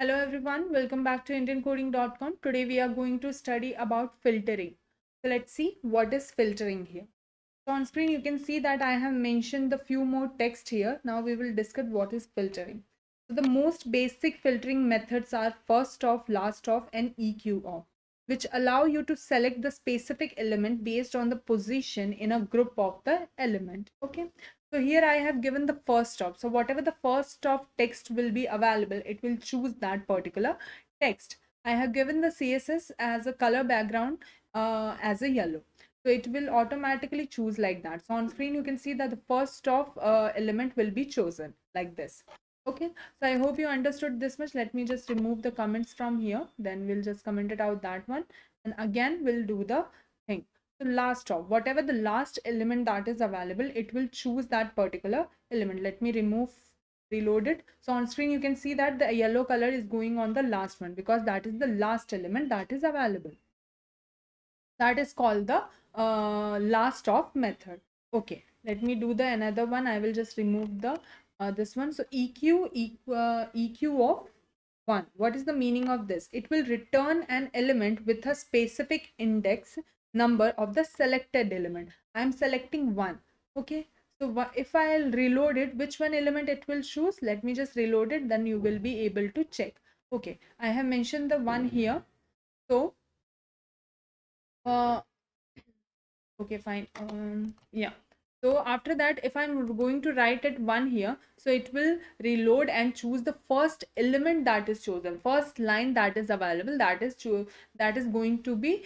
Hello everyone, welcome back to indiancoding.com. Today we are going to study about filtering. So let's see what is filtering here. So on screen you can see that I have mentioned the few more text here. Now we will discuss what is filtering. So the most basic filtering methods are first off, last off and EQ off, which allow you to select the specific element based on the position in a group of the element. Okay, so here I have given the first off. So whatever the first off text will be available, it will choose that particular text. I have given the CSS as a color background as a yellow. So it will automatically choose like that. So on screen you can see that the first off element will be chosen like this. Okay, so I hope you understood this much. Let me just remove the comments from here. Then we'll just comment it out that one. And again, we'll do the thing. So last off, whatever the last element that is available, it will choose that particular element. Let me remove, reload it. So on screen, you can see that the yellow color is going on the last one because that is the last element that is available. That is called the last off method. Okay, let me do the another one. I will just remove the this one. So EQ of 1. What is the meaning of this? It will return an element with a specific index number of the selected element. I am selecting 1. Okay, so if I'll reload it, which one element it will choose? Let me just reload it, then you will be able to check. Okay, I have mentioned the one here. So okay, fine. Yeah. So after that, if I'm going to write it 1 here, so it will reload and choose the first element that is chosen, first line that is available, that is going to be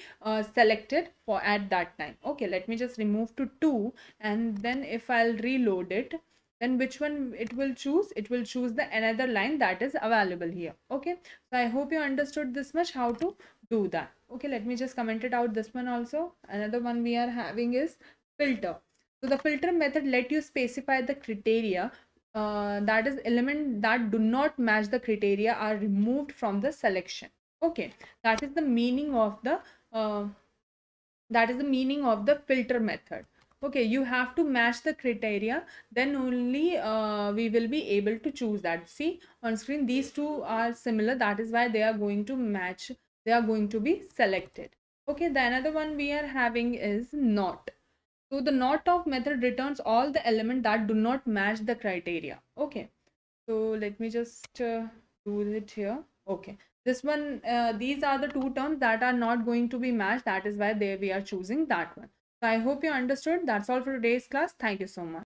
selected for at that time. Okay, let me just remove to 2, and then if I'll reload it, then which one it will choose? It will choose the another line that is available here. Okay, so I hope you understood this much how to do that. Okay, let me just comment it out this one also. Another one we are having is filter. So the filter method let you specify the criteria, that is element that do not match the criteria are removed from the selection. Okay, that is the meaning of the filter method. Okay, you have to match the criteria, then only we will be able to choose that. See on screen, these two are similar, that is why they are going to match, they are going to be selected. Okay, the another one we are having is not. So the not of method returns all the elements that do not match the criteria. Okay, so let me just do it here. Okay, this one, these are the two terms that are not going to be matched, that is why we are choosing that one. So I hope you understood. That's all for today's class. Thank you so much.